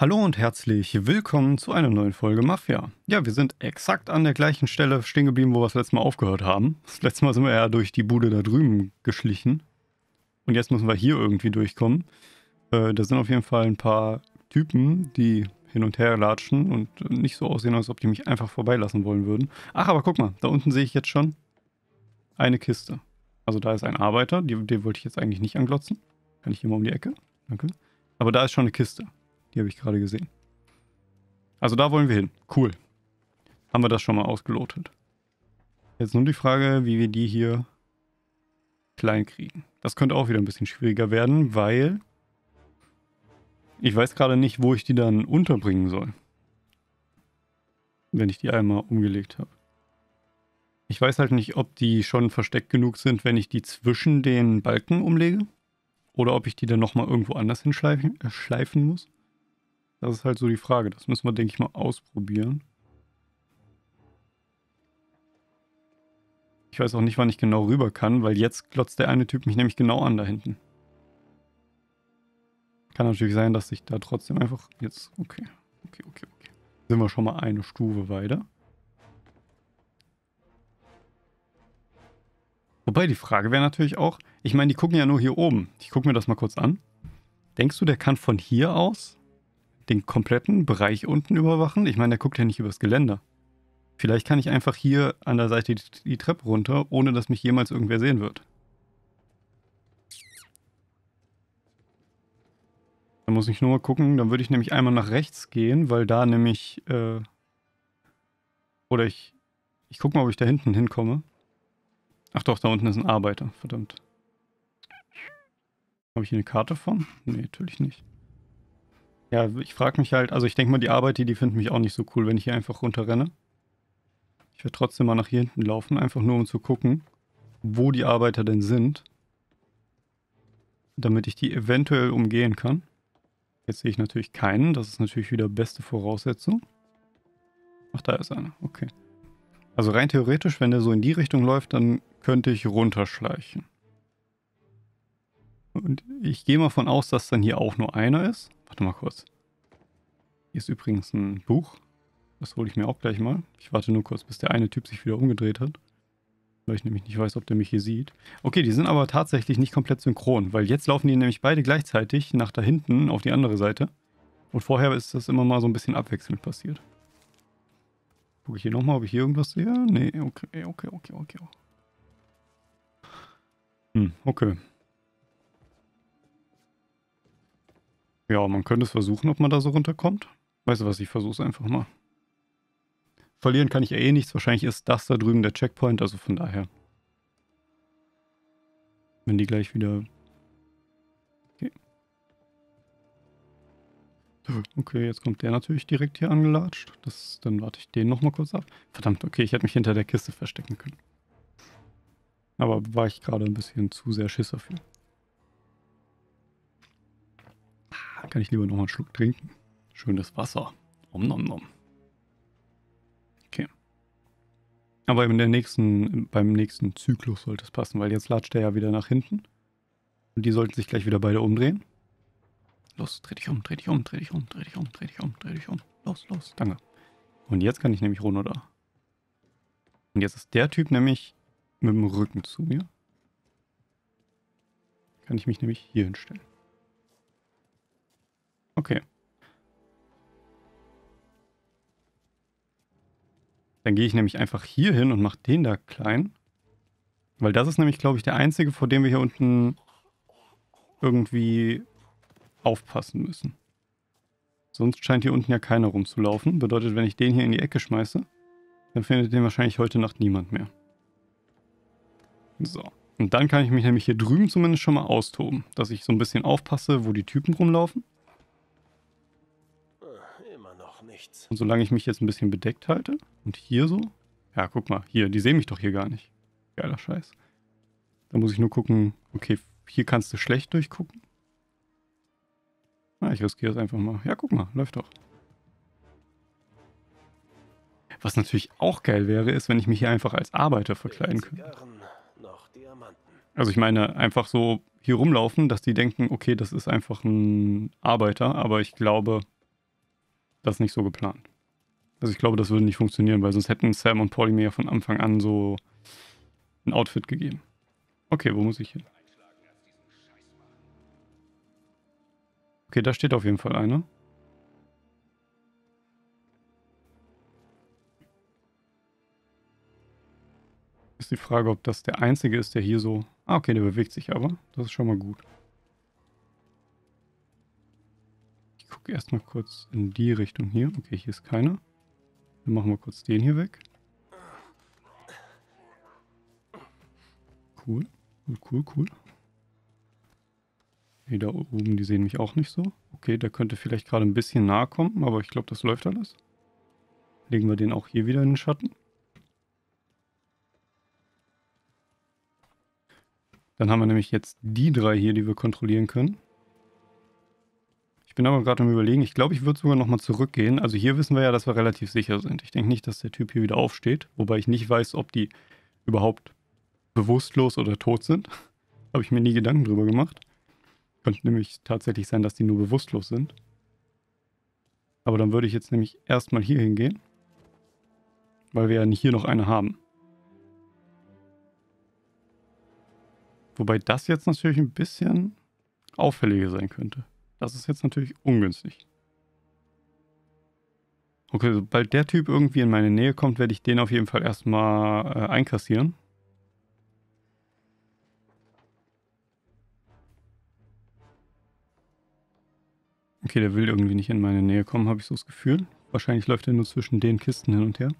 Hallo und herzlich willkommen zu einer neuen Folge Mafia. Ja, wir sind exakt an der gleichen Stelle stehen geblieben, wo wir das letzte Mal aufgehört haben. Das letzte Mal sind wir ja durch die Bude da drüben geschlichen. Und jetzt müssen wir hier irgendwie durchkommen. Da sind auf jeden Fall ein paar Typen, die hin und her latschen und nicht so aussehen, als ob die mich einfach vorbeilassen wollen würden. Ach, aber guck mal, da unten sehe ich jetzt schon eine Kiste. Also da ist ein Arbeiter, den wollte ich jetzt eigentlich nicht anglotzen. Kann ich hier mal um die Ecke? Danke. Aber da ist schon eine Kiste. Die habe ich gerade gesehen. Also da wollen wir hin. Cool. Haben wir das schon mal ausgelotet. Jetzt nur die Frage, wie wir die hier klein kriegen. Das könnte auch wieder ein bisschen schwieriger werden, weil ich weiß gerade nicht, wo ich die dann unterbringen soll. Wenn ich die einmal umgelegt habe. Ich weiß halt nicht, ob die schon versteckt genug sind, wenn ich die zwischen den Balken umlege. Oder ob ich die dann nochmal irgendwo anders hinschleifen muss. Das ist halt so die Frage. Das müssen wir, denke ich mal, ausprobieren. Ich weiß auch nicht, wann ich genau rüber kann, weil jetzt glotzt der eine Typ mich nämlich genau an da hinten. Kann natürlich sein, dass ich da trotzdem einfach jetzt... Okay. Sind wir schon mal eine Stufe weiter. Wobei die Frage wäre natürlich auch... Ich meine, die gucken ja nur hier oben. Ich gucke mir das mal kurz an. Denkst du, der kann von hier aus... den kompletten Bereich unten überwachen? Ich meine, der guckt ja nicht übers Geländer. Vielleicht kann ich einfach hier an der Seite die Treppe runter, ohne dass mich jemals irgendwer sehen wird. Da muss ich nur mal gucken, dann würde ich nämlich einmal nach rechts gehen, weil da nämlich, oder ich gucke mal, ob ich da hinten hinkomme. Ach doch, da unten ist ein Arbeiter, verdammt. Habe ich hier eine Karte von? Nee, natürlich nicht. Ja, ich frage mich halt, also ich denke mal, die Arbeiter, die finden mich auch nicht so cool, wenn ich hier einfach runterrenne. Ich werde trotzdem mal nach hier hinten laufen, einfach nur um zu gucken, wo die Arbeiter denn sind. Damit ich die eventuell umgehen kann. Jetzt sehe ich natürlich keinen, das ist natürlich wieder beste Voraussetzung. Ach, da ist einer, okay. Also rein theoretisch, wenn der so in die Richtung läuft, dann könnte ich runterschleichen. Und ich gehe mal von aus, dass dann hier auch nur einer ist. Warte mal kurz. Hier ist übrigens ein Buch. Das hole ich mir auch gleich mal. Ich warte nur kurz, bis der eine Typ sich wieder umgedreht hat. Weil ich nämlich nicht weiß, ob der mich hier sieht. Okay, die sind aber tatsächlich nicht komplett synchron. Weil jetzt laufen die nämlich beide gleichzeitig nach da hinten auf die andere Seite. Und vorher ist das immer mal so ein bisschen abwechselnd passiert. Gucke ich hier nochmal, ob ich hier irgendwas sehe? Nee, okay. Okay. Ja, man könnte es versuchen, ob man da so runterkommt. Weißt du was, ich versuche es einfach mal. Verlieren kann ich ja eh nichts. Wahrscheinlich ist das da drüben der Checkpoint, also von daher. Wenn die gleich wieder... Okay. Okay, jetzt kommt der natürlich direkt hier angelatscht. Dann warte ich den nochmal kurz ab. Verdammt, okay, ich hätte mich hinter der Kiste verstecken können. Aber war ich gerade ein bisschen zu sehr Schisser für. Kann ich lieber nochmal einen Schluck trinken. Schönes Wasser. Nom nom nom. Okay. Aber beim nächsten Zyklus sollte es passen, weil jetzt latscht der ja wieder nach hinten. Und die sollten sich gleich wieder beide umdrehen. Los, dreh dich um. Los. Danke. Und jetzt kann ich nämlich runter. Und jetzt ist der Typ nämlich mit dem Rücken zu mir. Kann ich mich nämlich hier hinstellen. Okay. Dann gehe ich nämlich einfach hier hin und mache den da klein. Weil das ist nämlich, glaube ich, der einzige, vor dem wir hier unten irgendwie aufpassen müssen. Sonst scheint hier unten ja keiner rumzulaufen. Bedeutet, wenn ich den hier in die Ecke schmeiße, dann findet den wahrscheinlich heute Nacht niemand mehr. So. Und dann kann ich mich nämlich hier drüben zumindest schon mal austoben. Dass ich so ein bisschen aufpasse, wo die Typen rumlaufen. Und solange ich mich jetzt ein bisschen bedeckt halte und hier so, ja guck mal, hier, die sehen mich doch hier gar nicht. Geiler Scheiß. Da muss ich nur gucken, okay, hier kannst du schlecht durchgucken. Na, ich riskiere es einfach mal. Ja, guck mal, läuft doch. Was natürlich auch geil wäre, ist, wenn ich mich hier einfach als Arbeiter verkleiden könnte. Also ich meine, einfach so hier rumlaufen, dass die denken, okay, das ist einfach ein Arbeiter, aber ich glaube... das nicht so geplant. Also ich glaube, das würde nicht funktionieren, weil sonst hätten Sam und Paulie mir ja von Anfang an so ein Outfit gegeben. Okay, wo muss ich hin? Okay, da steht auf jeden Fall einer. Ist die Frage, ob das der einzige ist, der hier so... Ah, okay, der bewegt sich aber. Das ist schon mal gut. Ich gucke erstmal kurz in die Richtung hier. Okay, hier ist keiner. Dann machen wir kurz den hier weg. Cool, cool, cool, cool. Hey, da oben, die sehen mich auch nicht so. Okay, der könnte vielleicht gerade ein bisschen nahe kommen, aber ich glaube, das läuft alles. Legen wir den auch hier wieder in den Schatten. Dann haben wir nämlich jetzt die drei hier, die wir kontrollieren können. Ich bin aber gerade am Überlegen. Ich glaube, ich würde sogar nochmal zurückgehen. Also hier wissen wir ja, dass wir relativ sicher sind. Ich denke nicht, dass der Typ hier wieder aufsteht. Wobei ich nicht weiß, ob die überhaupt bewusstlos oder tot sind. Habe ich mir nie Gedanken drüber gemacht. Könnte nämlich tatsächlich sein, dass die nur bewusstlos sind. Aber dann würde ich jetzt nämlich erstmal hier hingehen. Weil wir ja hier noch eine haben. Wobei das jetzt natürlich ein bisschen auffälliger sein könnte. Das ist jetzt natürlich ungünstig. Okay, sobald der Typ irgendwie in meine Nähe kommt, werde ich den auf jeden Fall erstmal einkassieren. Okay, der will irgendwie nicht in meine Nähe kommen, habe ich so das Gefühl. Wahrscheinlich läuft er nur zwischen den Kisten hin und her.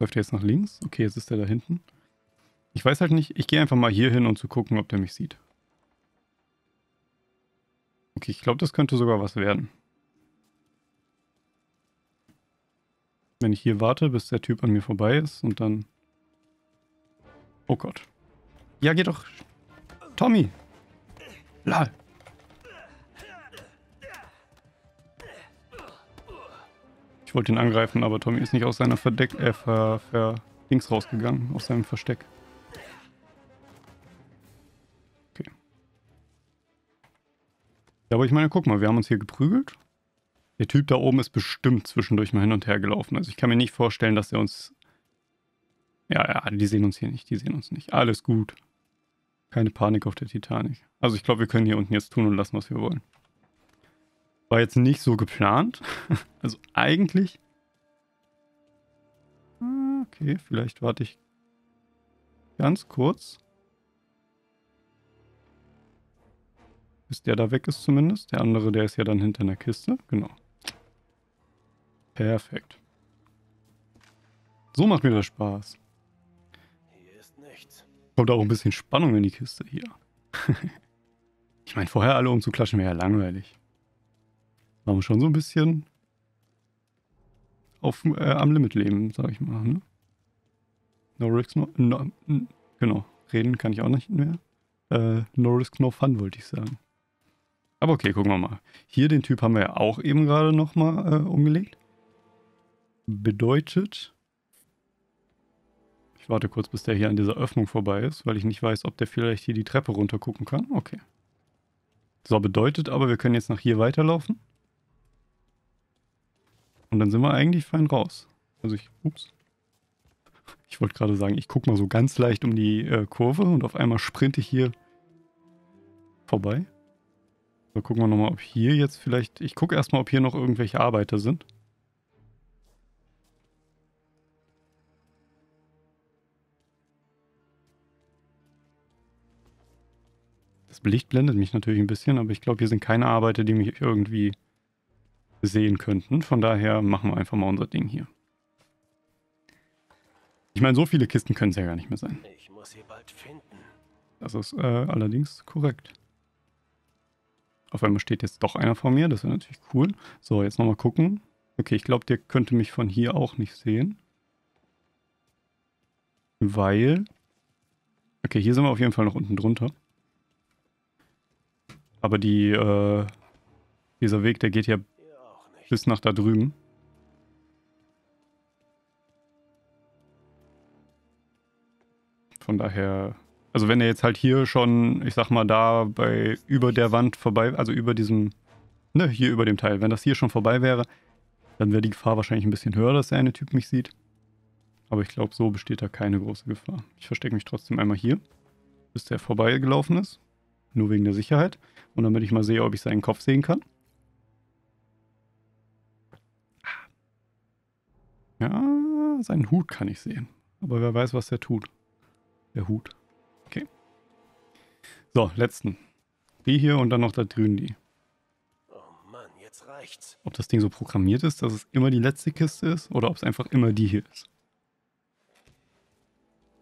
Läuft er jetzt nach links? Okay, jetzt ist er da hinten. Ich weiß halt nicht, ich gehe einfach mal hier hin, um zu gucken, ob der mich sieht. Okay, ich glaube, das könnte sogar was werden. Wenn ich hier warte, bis der Typ an mir vorbei ist und dann... Oh Gott. Ja, geh doch... Tommy! Lal! Ich wollte ihn angreifen, aber Tommy ist nicht aus seiner Dings rausgegangen, aus seinem Versteck. Okay. Ja, aber ich meine, guck mal, wir haben uns hier geprügelt. Der Typ da oben ist bestimmt zwischendurch mal hin und her gelaufen. Also ich kann mir nicht vorstellen, dass er uns... Ja, die sehen uns hier nicht, die sehen uns nicht. Alles gut. Keine Panik auf der Titanic. Also ich glaube, wir können hier unten jetzt tun und lassen, was wir wollen. War jetzt nicht so geplant. Also eigentlich... Okay, vielleicht warte ich ganz kurz. Bis der da weg ist zumindest. Der andere, der ist ja dann hinter einer Kiste. Genau. Perfekt. So macht mir das Spaß. Hier ist nichts. Kommt auch ein bisschen Spannung in die Kiste hier. Ich meine, vorher alle umzuklatschen wäre ja langweilig. Waren wir schon so ein bisschen auf, am Limit leben, sag ich mal. Ne? No risk, no... Genau, reden kann ich auch nicht mehr. No risk, no fun, wollte ich sagen. Aber okay, gucken wir mal. Hier den Typ haben wir ja auch eben gerade nochmal umgelegt. Bedeutet... Ich warte kurz, bis der hier an dieser Öffnung vorbei ist, weil ich nicht weiß, ob der vielleicht hier die Treppe runter gucken kann. Okay. So, bedeutet aber, wir können jetzt nach hier weiterlaufen. Und dann sind wir eigentlich fein raus. Also ich... Ups. Ich wollte gerade sagen, ich gucke mal so ganz leicht um die Kurve und auf einmal sprinte ich hier vorbei. So, gucken wir nochmal, ob hier jetzt vielleicht... Ich gucke erstmal, ob hier noch irgendwelche Arbeiter sind. Das Licht blendet mich natürlich ein bisschen, aber ich glaube, hier sind keine Arbeiter, die mich irgendwie sehen könnten. Von daher machen wir einfach mal unser Ding hier. Ich meine, so viele Kisten können es ja gar nicht mehr sein. Ich muss sie bald finden. Das ist allerdings korrekt. Auf einmal steht jetzt doch einer vor mir, das wäre natürlich cool. So, jetzt nochmal gucken. Okay, ich glaube, der könnte mich von hier auch nicht sehen. Weil... Okay, hier sind wir auf jeden Fall noch unten drunter. Aber die, dieser Weg, der geht ja bis nach da drüben. Von daher Also wenn er jetzt halt hier schon, ich sag mal, da bei über der Wand vorbei, also über diesem, ne, hier über dem Teil, wenn das hier schon vorbei wäre, dann wäre die Gefahr wahrscheinlich ein bisschen höher, dass der eine Typ mich sieht. Aber ich glaube, so besteht da keine große Gefahr. Ich verstecke mich trotzdem einmal hier, bis der vorbeigelaufen ist. Nur wegen der Sicherheit. Und damit ich mal sehe, ob ich seinen Kopf sehen kann. Ja, seinen Hut kann ich sehen. Aber wer weiß, was der tut. Der Hut. Okay. So, letzten. Die hier und dann noch da drüben die. Oh Mann, jetzt reicht's. Ob das Ding so programmiert ist, dass es immer die letzte Kiste ist oder ob es einfach immer die hier ist.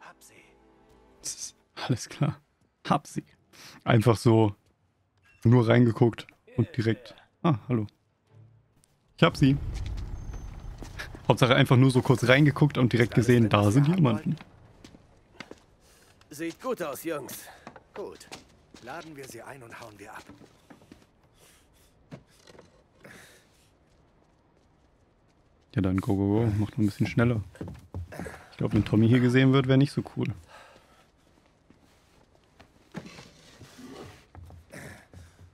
Hab sie. Alles klar. Hab sie. Einfach so nur reingeguckt und direkt. Ah, hallo. Ich hab sie. Hauptsache einfach nur so kurz reingeguckt und direkt gesehen, da sind jemanden. Sieht gut aus, Jungs. Gut. Laden wir sie ein und hauen wir ab. Ja, dann go, go, go. Macht noch ein bisschen schneller. Ich glaube, wenn Tommy hier gesehen wird, wäre nicht so cool.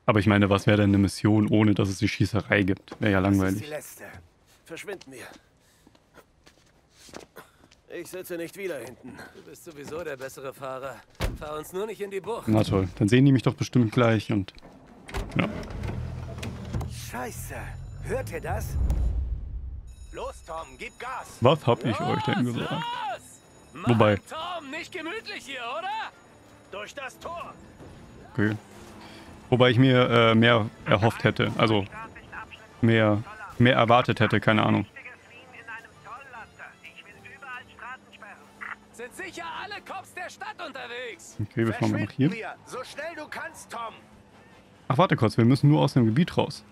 Aber ich meine, was wäre denn eine Mission, ohne dass es die Schießerei gibt? Wäre ja langweilig. Das ist die letzte. Verschwinden wir. Ich sitze nicht wieder hinten. Du bist sowieso der bessere Fahrer. Fahr uns nur nicht in die Bucht. Na toll, dann sehen die mich doch bestimmt gleich und... Ja. Scheiße, hört ihr das? Los, Tom, gib Gas! Was hab ich euch denn gesagt? Los! Wobei... Tom, nicht gemütlich hier, oder? Durch das Tor! Okay. Wobei ich mir mehr erhofft hätte, also mehr erwartet hätte, keine Ahnung. Sind sicher alle Cops der Stadt unterwegs. Okay, wir fahren mal nach hier. So schnell du kannst, Tom. Ach, warte kurz, wir müssen nur aus dem Gebiet raus.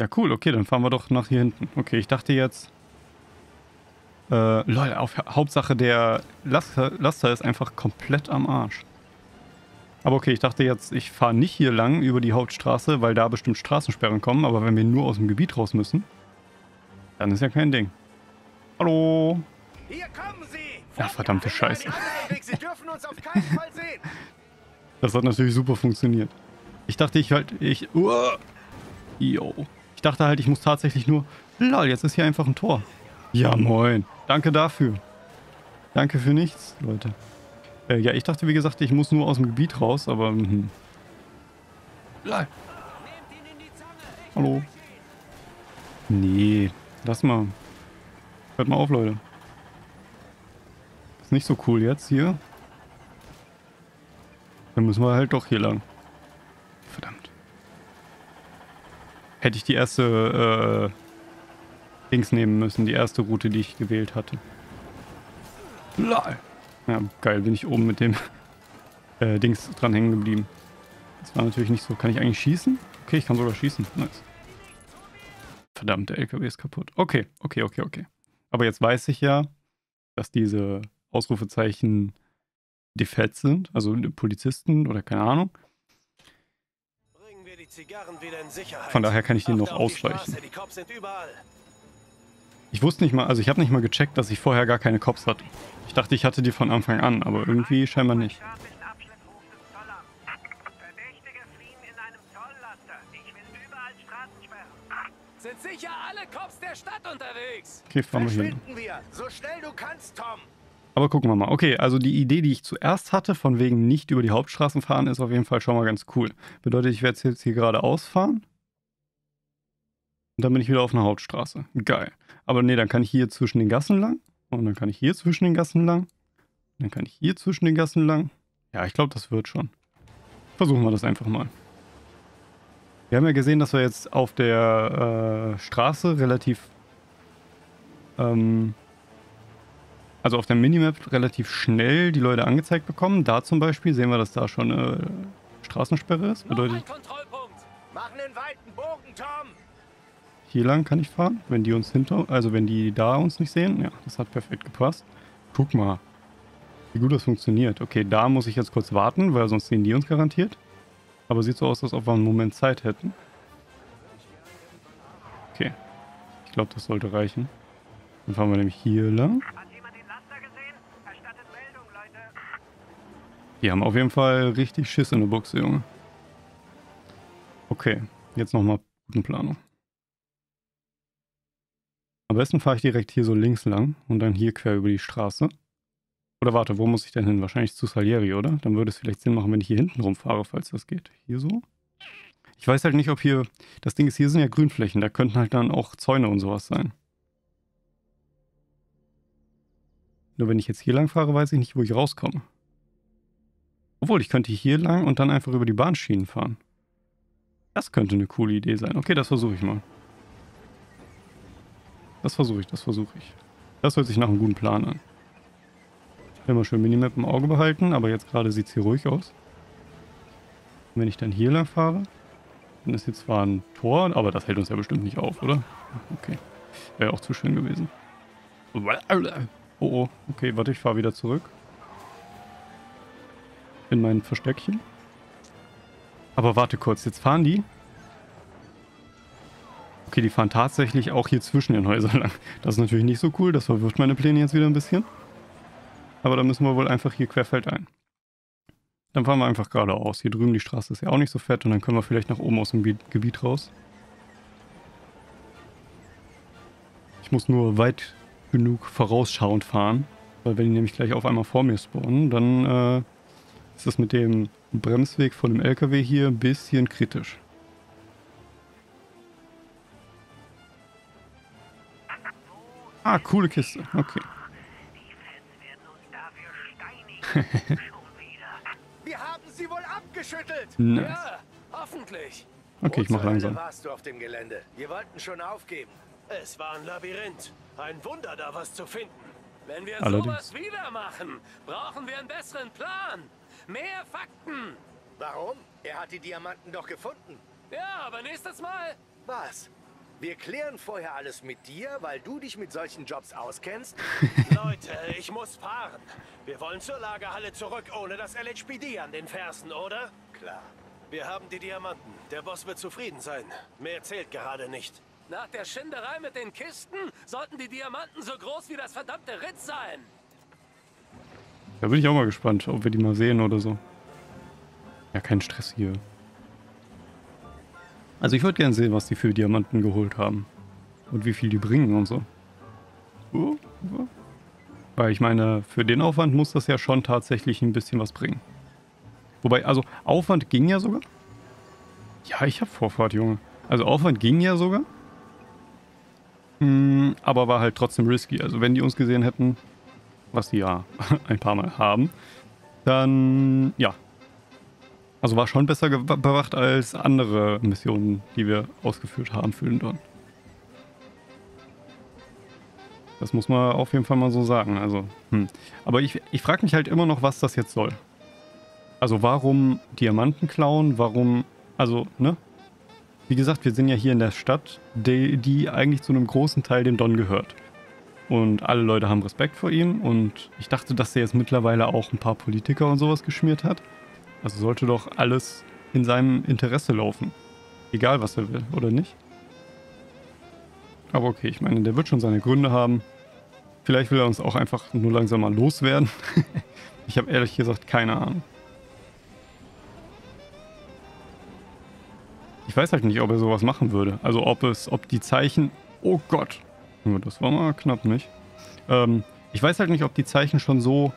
Ja, cool, okay, dann fahren wir doch nach hier hinten. Okay, ich dachte jetzt... Leute, Hauptsache der Laster ist einfach komplett am Arsch. Aber okay, ich dachte jetzt, ich fahre nicht hier lang über die Hauptstraße, weil da bestimmt Straßensperren kommen. Aber wenn wir nur aus dem Gebiet raus müssen, dann ist ja kein Ding. Hallo? Hier kommen Sie! Ach, verdammte Scheiße. Sie dürfen uns auf keinen Fall sehen. Das hat natürlich super funktioniert. Ich dachte, ich dachte halt, ich muss tatsächlich nur... Lol, jetzt ist hier einfach ein Tor. Ja, moin. Danke dafür. Danke für nichts, Leute. Ja, ich dachte, wie gesagt, ich muss nur aus dem Gebiet raus, aber... Hallo? Nee, lass mal. Hört mal auf, Leute. Ist nicht so cool jetzt hier. Dann müssen wir halt doch hier lang. Verdammt. Hätte ich die erste Dings nehmen müssen, die erste Route, die ich gewählt hatte. Ja, geil, bin ich oben mit dem Dings dran hängen geblieben. Das war natürlich nicht so. Kann ich eigentlich schießen? Okay, ich kann sogar schießen. Nice. Verdammt, der LKW ist kaputt. Okay, okay, okay, okay. Aber jetzt weiß ich ja, dass diese Ausrufezeichen Defets sind, also Polizisten oder keine Ahnung. Bringen wir die Zigarren wieder in Sicherheit. Von daher kann ich denen noch ausweichen. Die Cops sind überall. Ich wusste nicht mal, also ich habe nicht mal gecheckt, dass ich vorher gar keine Cops hatte. Ich dachte, ich hatte die von Anfang an, aber irgendwie scheinbar nicht. Sind sicher alle Cops der Stadt unterwegs. Okay, fahren wir hier. So schnell du kannst, Tom. Aber gucken wir mal. Okay, also die Idee, die ich zuerst hatte, von wegen nicht über die Hauptstraßen fahren, ist auf jeden Fall schon mal ganz cool. Bedeutet, ich werde jetzt hier geradeaus fahren. Und dann bin ich wieder auf einer Hauptstraße. Geil. Aber nee, dann kann ich hier zwischen den Gassen lang. Und dann kann ich hier zwischen den Gassen lang. Und dann kann ich hier zwischen den Gassen lang. Ja, ich glaube, das wird schon. Versuchen wir das einfach mal. Wir haben ja gesehen, dass wir jetzt auf der Straße relativ... also auf der Minimap relativ schnell die Leute angezeigt bekommen. Da zum Beispiel sehen wir, dass da schon eine Straßensperre ist. Bedeutet... Machen einen weiten Bogen, Tom! Hier lang kann ich fahren, wenn die uns wenn die da uns nicht sehen. Ja, das hat perfekt gepasst. Guck mal, wie gut das funktioniert. Okay, da muss ich jetzt kurz warten, weil sonst sehen die uns garantiert. Aber sieht so aus, als ob wir einen Moment Zeit hätten. Okay, ich glaube, das sollte reichen. Dann fahren wir nämlich hier lang. Hat jemand den Laster gesehen? Er stand Die haben auf jeden Fall richtig Schiss in der Buchse, Junge. Okay, jetzt nochmal gute Planung. Am besten fahre ich direkt hier so links lang und dann hier quer über die Straße. Oder warte, wo muss ich denn hin? Wahrscheinlich zu Salieri, oder? Dann würde es vielleicht Sinn machen, wenn ich hier hinten rumfahre, falls das geht. Hier so. Ich weiß halt nicht, ob hier... Das Ding ist, hier sind ja Grünflächen. Da könnten halt dann auch Zäune und sowas sein. Nur wenn ich jetzt hier lang fahre, weiß ich nicht, wo ich rauskomme. Obwohl, ich könnte hier lang und dann einfach über die Bahnschienen fahren. Das könnte eine coole Idee sein. Okay, das versuche ich mal. Das versuche ich. Das hört sich nach einem guten Plan an. Immer schön Minimap im Auge behalten, aber jetzt gerade sieht es hier ruhig aus. Und wenn ich dann hier lang fahre, dann ist hier zwar ein Tor, aber das hält uns ja bestimmt nicht auf, oder? Okay, wäre auch zu schön gewesen. Oh, okay, warte, ich fahre wieder zurück. In mein Versteckchen. Aber warte kurz, jetzt fahren die. Okay, die fahren tatsächlich auch hier zwischen den Häusern lang. Das ist natürlich nicht so cool, das verwirrt meine Pläne jetzt wieder ein bisschen. Aber da müssen wir wohl einfach hier querfeldein. Dann fahren wir einfach geradeaus. Hier drüben die Straße ist ja auch nicht so fett und dann können wir vielleicht nach oben aus dem Gebiet raus. Ich muss nur weit genug vorausschauend fahren, weil wenn die nämlich gleich auf einmal vor mir spawnen, dann ist das mit dem Bremsweg von dem LKW hier ein bisschen kritisch. Ah, coole Kiste. Okay. Wir haben sie wohl abgeschüttelt. Nice. Ja, hoffentlich. Okay, ich mach langsam. Warst du auf dem Gelände? Wir wollten schon aufgeben. Es war ein Labyrinth. Ein Wunder, da was zu finden. Wenn wir sowas wieder machen, brauchen wir einen besseren Plan. Mehr Fakten. Warum? Er hat die Diamanten doch gefunden. Ja, aber nächstes Mal. Was? Wir klären vorher alles mit dir, weil du dich mit solchen Jobs auskennst. Leute, ich muss fahren. Wir wollen zur Lagerhalle zurück, ohne das LHPD an den Fersen, oder? Klar. Wir haben die Diamanten. Der Boss wird zufrieden sein. Mehr zählt gerade nicht. Nach der Schinderei mit den Kisten sollten die Diamanten so groß wie das verdammte Ritz sein. Da bin ich auch mal gespannt, ob wir die mal sehen oder so. Ja, kein Stress hier. Also ich würde gerne sehen, was die für Diamanten geholt haben. Und wie viel die bringen und so. Weil ich meine, für den Aufwand muss das ja schon tatsächlich ein bisschen was bringen. Wobei, also Aufwand ging ja sogar. Ja, ich habe Vorfahrt, Junge. Also Aufwand ging ja sogar. Aber war halt trotzdem risky. Also wenn die uns gesehen hätten, was die ja ein paar Mal haben, dann ja. Also war schon besser bewacht als andere Missionen, die wir ausgeführt haben für den Don. Das muss man auf jeden Fall mal so sagen. Also, Aber ich frage mich halt immer noch, was das jetzt soll. Also warum Diamanten klauen? Warum, also, ne? Wie gesagt, wir sind ja hier in der Stadt, die eigentlich zu einem großen Teil dem Don gehört. Und alle Leute haben Respekt vor ihm. Und ich dachte, dass er jetzt mittlerweile auch ein paar Politiker und sowas geschmiert hat. Also sollte doch alles in seinem Interesse laufen. Egal, was er will, oder nicht? Aber okay, ich meine, der wird schon seine Gründe haben. Vielleicht will er uns auch einfach nur langsam mal loswerden. Ich habe ehrlich gesagt keine Ahnung. Ich weiß halt nicht, ob er sowas machen würde. Also ob die Zeichen... Oh Gott! Das war mal knapp nicht. Ich weiß halt nicht, ob die Zeichen schon so...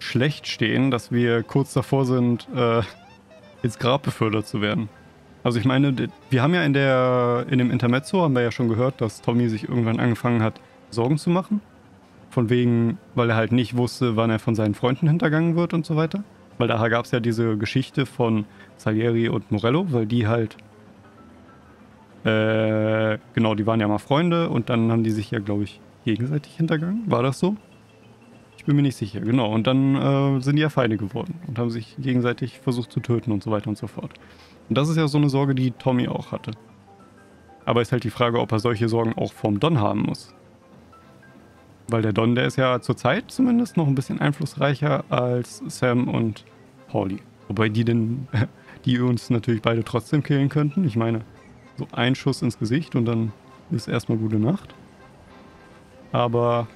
schlecht stehen, dass wir kurz davor sind, ins Grab befördert zu werden. Also ich meine, wir haben ja in dem Intermezzo, haben wir ja schon gehört, dass Tommy sich irgendwann angefangen hat, Sorgen zu machen. Von wegen, weil er halt nicht wusste, wann er von seinen Freunden hintergangen wird und so weiter. Weil daher gab es ja diese Geschichte von Salieri und Morello, weil die halt, genau, die waren ja mal Freunde und dann haben die sich ja, glaube ich, gegenseitig hintergangen. War das so? Ich bin mir nicht sicher, genau. Und dann sind die ja Feinde geworden und haben sich gegenseitig versucht zu töten und so weiter und so fort. Und das ist ja so eine Sorge, die Tommy auch hatte. Aber ist halt die Frage, ob er solche Sorgen auch vorm Don haben muss. Weil der Don, der ist ja zurzeit zumindest noch ein bisschen einflussreicher als Sam und Paulie. Wobei die uns natürlich beide trotzdem killen könnten. Ich meine, so ein Schuss ins Gesicht und dann ist erstmal gute Nacht. Aber,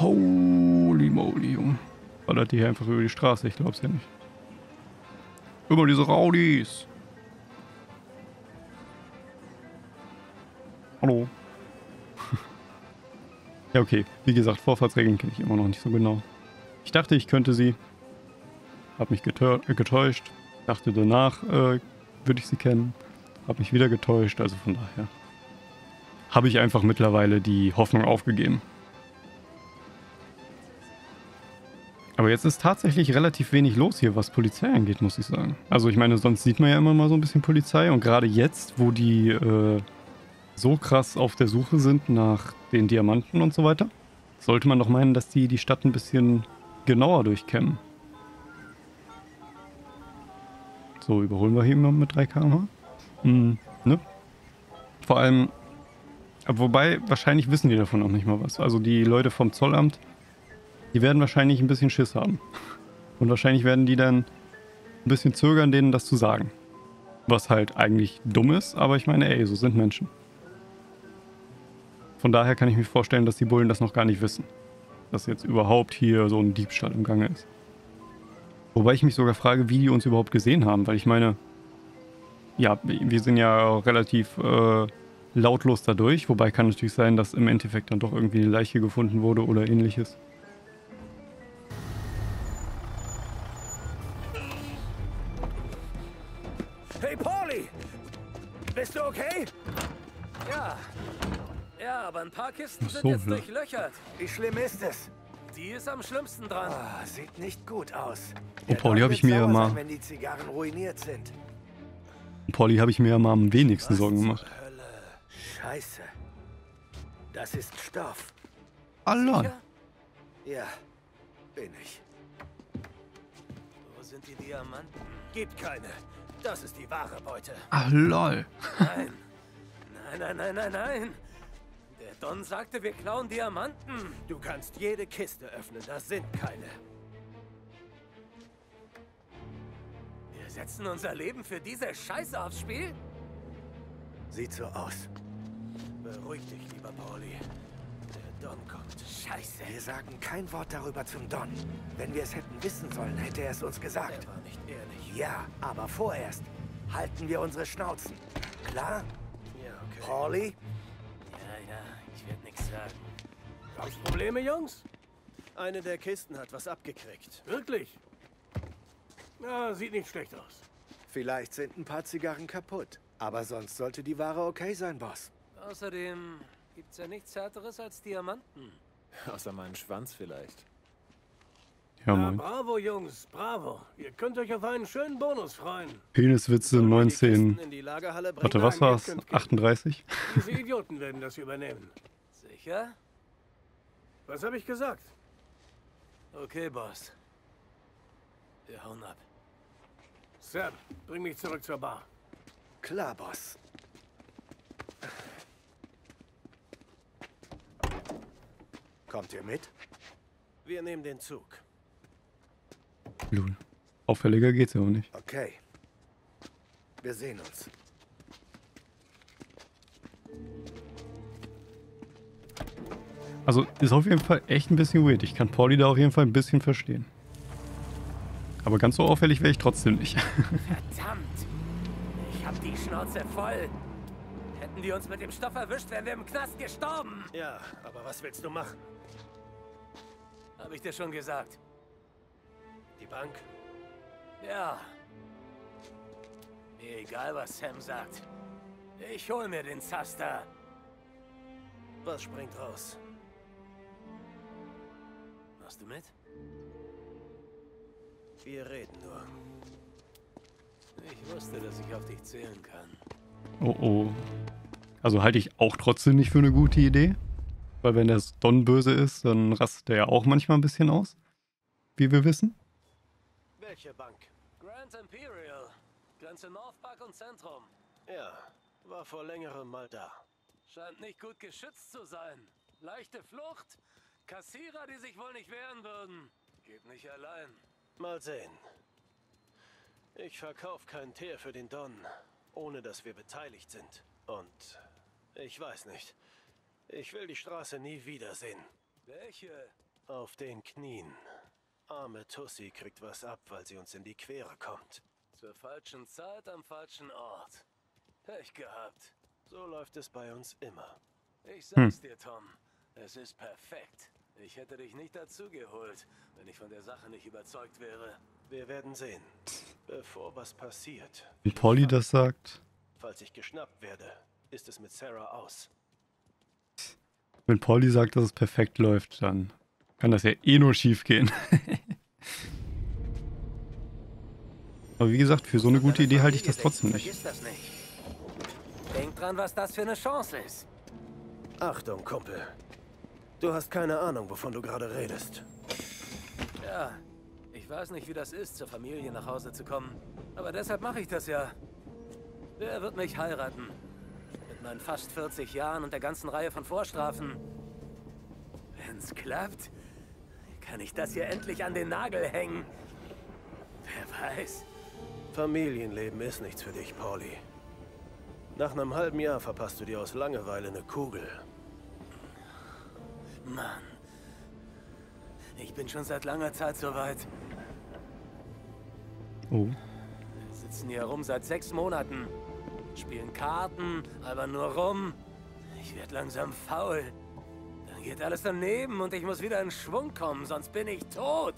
Holy moly, Junge. ballert die hier einfach über die Straße. Ich glaub's ja nicht. Immer diese Raudis. Hallo. Ja, okay. Wie gesagt, Vorfahrtsregeln kenne ich immer noch nicht so genau. Ich dachte, ich könnte sie. Hab mich getäuscht. Dachte, danach würde ich sie kennen. Hab mich wieder getäuscht. Also von daher habe ich einfach mittlerweile die Hoffnung aufgegeben. Aber jetzt ist tatsächlich relativ wenig los hier, was Polizei angeht, muss ich sagen. Also ich meine, sonst sieht man ja immer mal so ein bisschen Polizei. Und gerade jetzt, wo die so krass auf der Suche sind nach den Diamanten und so weiter, sollte man doch meinen, dass die die Stadt ein bisschen genauer durchkämmen. So, überholen wir hier immer mit 3 km/h. Hm, ne? Vor allem, wobei, wahrscheinlich wissen die davon auch nicht mal was. Also die Leute vom Zollamt, die werden wahrscheinlich ein bisschen Schiss haben. Und wahrscheinlich werden die dann ein bisschen zögern, denen das zu sagen. Was halt eigentlich dumm ist, aber ich meine, ey, so sind Menschen. Von daher kann ich mir vorstellen, dass die Bullen das noch gar nicht wissen. Dass jetzt überhaupt hier so ein Diebstahl im Gange ist. Wobei ich mich sogar frage, wie die uns überhaupt gesehen haben. Weil ich meine, ja, wir sind ja relativ lautlos dadurch. Wobei kann natürlich sein, dass im Endeffekt dann doch irgendwie eine Leiche gefunden wurde oder ähnliches. Bist du okay? Ja. Ja, aber ein paar Kisten sind jetzt durchlöchert. Wie schlimm ist es? Die ist am schlimmsten dran. Oh, sieht nicht gut aus. Und Paulie habe ich mir ja mal... Wenn die Zigarren ruiniert sind. Paulie habe ich mir ja mal am wenigsten Sorgen gemacht. Scheiße. Das ist Stoff. Alter. Ja, bin ich. Wo sind die Diamanten? Gibt keine. Das ist die wahre Beute. Ach, lol. Nein. Nein. Der Don sagte, wir klauen Diamanten. Du kannst jede Kiste öffnen, das sind keine. Wir setzen unser Leben für diese Scheiße aufs Spiel? Sieht so aus. Beruhig dich, lieber Paulie. Der Don kommt. Scheiße. Wir sagen kein Wort darüber zum Don. Wenn wir es hätten wissen sollen, hätte er es uns gesagt. Er war nicht ehrlich. Ja, aber vorerst halten wir unsere Schnauzen. Klar? Ja, okay. Paulie? Ja, ich werde nichts sagen. Gab's Probleme, Jungs? Eine der Kisten hat was abgekriegt. Wirklich? Ja, sieht nicht schlecht aus. Vielleicht sind ein paar Zigarren kaputt. Aber sonst sollte die Ware okay sein, Boss. Außerdem gibt's ja nichts Härteres als Diamanten. Außer meinen Schwanz vielleicht. Ja, Mann. Bravo, Jungs, bravo. Ihr könnt euch auf einen schönen Bonus freuen. Peniswitze 19. Warte, was war's? 38? Diese Idioten werden das übernehmen. Sicher? Was habe ich gesagt? Okay, Boss. Wir hauen ab. Sam, bring mich zurück zur Bar. Klar, Boss. Kommt ihr mit? Wir nehmen den Zug. Lul. Auffälliger geht's ja auch nicht. Okay. Wir sehen uns. Also ist auf jeden Fall echt ein bisschen weird. Ich kann Paulie da auf jeden Fall ein bisschen verstehen. Aber ganz so auffällig wäre ich trotzdem nicht. Verdammt! Ich hab die Schnauze voll. Hätten die uns mit dem Stoff erwischt, wären wir im Knast gestorben. Ja, aber was willst du machen? Hab ich dir schon gesagt. Die Bank? Ja. Mir egal, was Sam sagt. Ich hol mir den Zaster. Was springt raus? Machst du mit? Wir reden nur. Ich wusste, dass ich auf dich zählen kann. Oh oh. Also halte ich auch trotzdem nicht für eine gute Idee. Weil wenn der Don böse ist, dann rastet er ja auch manchmal ein bisschen aus. Wie wir wissen. Welche Bank? Grand Imperial. Grenze North Park und Zentrum. Ja, war vor längerem mal da. Scheint nicht gut geschützt zu sein. Leichte Flucht. Kassierer, die sich wohl nicht wehren würden. Geht nicht allein. Mal sehen. Ich verkaufe keinen Teer für den Don, ohne dass wir beteiligt sind. Und ich weiß nicht. Ich will die Straße nie wiedersehen. Welche? Auf den Knien. Arme Tussi kriegt was ab, weil sie uns in die Quere kommt. Zur falschen Zeit am falschen Ort. Pech gehabt. So läuft es bei uns immer. Ich sag's dir, Tom, es ist perfekt. Ich hätte dich nicht dazu geholt, wenn ich von der Sache nicht überzeugt wäre. Wir werden sehen, bevor was passiert. Wie Paulie das sagt. Falls ich geschnappt werde, ist es mit Sarah aus. Wenn Paulie sagt, dass es perfekt läuft, dann kann das ja eh nur schief gehen. Aber wie gesagt, für so eine gute Idee halte ich das trotzdem nicht. Denk dran, was das für eine Chance ist. Achtung, Kumpel. Du hast keine Ahnung, wovon du gerade redest. Ja, ich weiß nicht, wie das ist, zur Familie nach Hause zu kommen. Aber deshalb mache ich das ja. Wer wird mich heiraten? Mit meinen fast 40 Jahren und der ganzen Reihe von Vorstrafen. Wenn's klappt, kann ich das hier endlich an den Nagel hängen. Wer weiß. Familienleben ist nichts für dich, Paulie. Nach einem halben Jahr verpasst du dir aus Langeweile eine Kugel. Mann, ich bin schon seit langer Zeit so weit. Oh. Wir sitzen hier rum seit 6 Monaten. Spielen Karten, aber nur rum. Ich werde langsam faul. Dann geht alles daneben und ich muss wieder in Schwung kommen, sonst bin ich tot.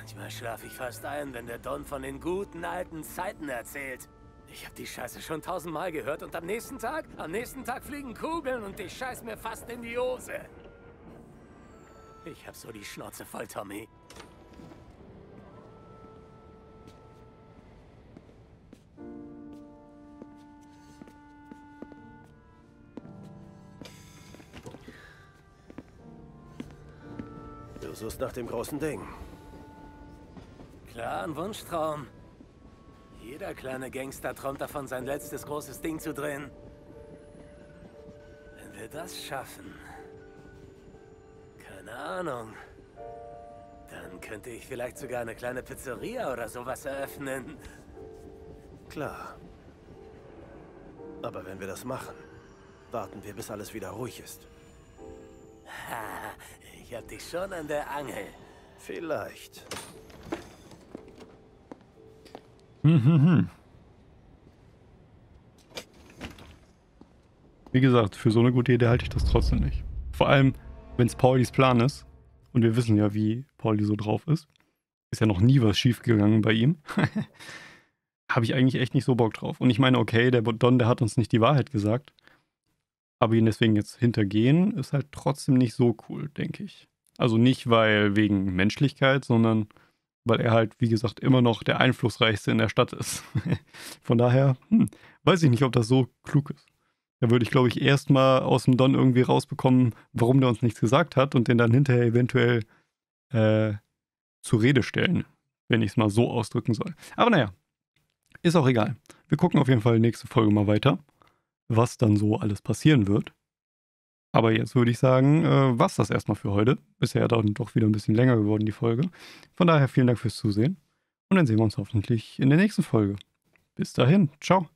Manchmal schlafe ich fast ein, wenn der Don von den guten alten Zeiten erzählt. Ich hab die Scheiße schon 1000-mal gehört und am nächsten Tag fliegen Kugeln und ich scheiß mir fast in die Hose. Ich hab so die Schnauze voll, Tommy. Du suchst nach dem großen Ding. Klar, ein Wunschtraum. Jeder kleine Gangster träumt davon, sein letztes großes Ding zu drehen. Wenn wir das schaffen, keine Ahnung, dann könnte ich vielleicht sogar eine kleine Pizzeria oder sowas eröffnen. Klar. Aber wenn wir das machen, warten wir, bis alles wieder ruhig ist. Ha, ich hab dich schon an der Angel. Vielleicht. Wie gesagt, für so eine gute Idee halte ich das trotzdem nicht. Vor allem, wenn es Paulies Plan ist. Und wir wissen ja, wie Paulie so drauf ist. Ist ja noch nie was schiefgegangen bei ihm. Habe ich eigentlich echt nicht so Bock drauf. Und ich meine, okay, der Don, der hat uns nicht die Wahrheit gesagt. Aber ihn deswegen jetzt hintergehen, ist halt trotzdem nicht so cool, denke ich. Also nicht, weil wegen Menschlichkeit, sondern weil er halt, wie gesagt, immer noch der Einflussreichste in der Stadt ist. Von daher, weiß ich nicht, ob das so klug ist. Da würde ich, glaube ich, erstmal aus dem Don irgendwie rausbekommen, warum der uns nichts gesagt hat und den dann hinterher eventuell zur Rede stellen, wenn ich es mal so ausdrücken soll. Aber naja, ist auch egal. Wir gucken auf jeden Fall nächste Folge mal weiter, was dann so alles passieren wird. Aber jetzt würde ich sagen, war's das erstmal für heute. Ist ja dann doch wieder ein bisschen länger geworden, die Folge. Von daher vielen Dank fürs Zusehen. Und dann sehen wir uns hoffentlich in der nächsten Folge. Bis dahin. Ciao.